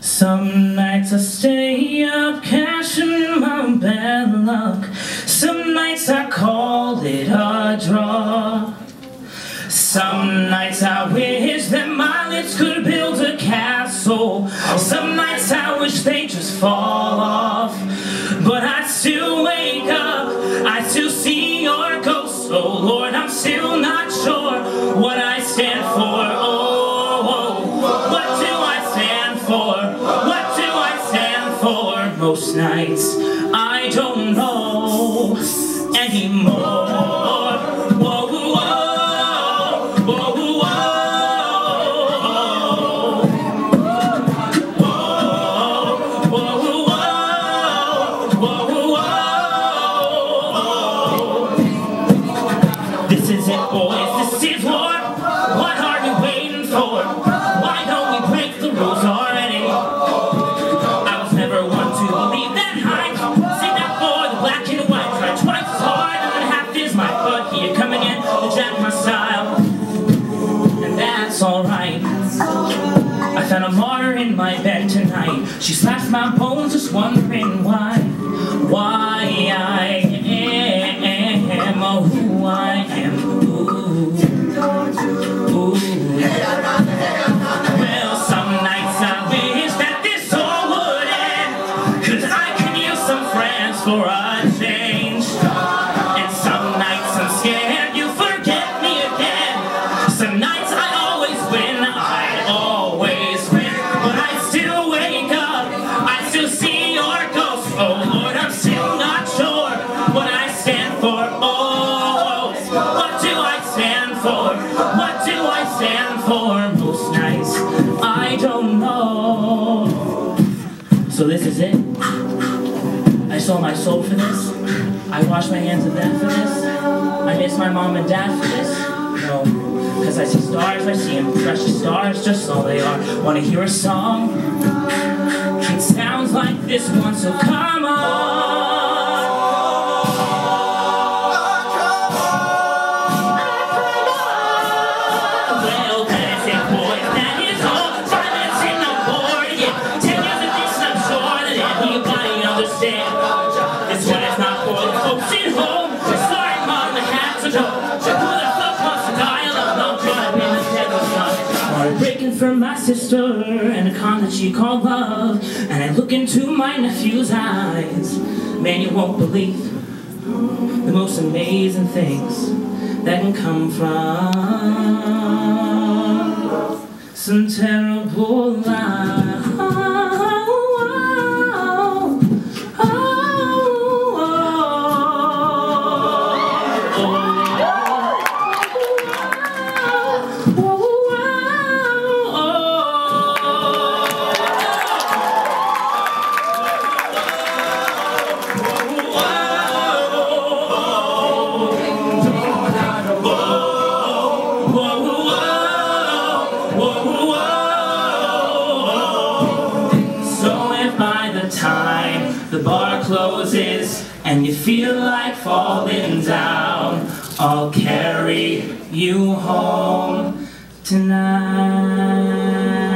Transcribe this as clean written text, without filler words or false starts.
Some nights I stay up cashing my bad luck. Some nights I call it a draw. Some nights I wish that my lips could build a castle. Some nights I wish they just fall off. But I still wake up, I still see your ghost. Oh Lord, I'm still not sure what I stand for. Oh, what do I stand for? What do I stand for? Most nights I don't know anymore. Whoa, whoa, whoa, whoa, whoa, whoa, whoa, whoa. This is it, boys. This is war. What are we waiting for? Why don't we break the rules already? I was never one to believe that hype. Sing that for the black and white. Try twice as hard and half is my butt here coming in to jack my style. And that's alright. I found a martyr in my bed tonight. She slashed my bones, just wondering why. Why I am who I am. Ooh. Well, some nights I wish that this all would end, 'cause I can use some friends for a change. And some nights I'm scared you forget me again. Some nights I always win, but I still wake up, I still see your ghost. Oh Lord, I'm still not sure what I stand for. Oh, what do I stand for? What do I stand for? Most nights I don't know. So this is it. I sold my soul for this. I wash my hands of that for this. I miss my mom and dad for this. No, because I see stars, I see them, precious stars, just all they are. Want to hear a song? It sounds like this one, so come on. This one is not for the folks at home. Sorry, Mom, the hat's a joke. Who the fuck wants to die alone? No joy in the devil's heart. Breaking for my sister and a con that she called love. And I look into my nephew's eyes. Man, you won't believe the most amazing things that can come from some terrible lies. The bar closes and you feel like falling down. I'll carry you home tonight.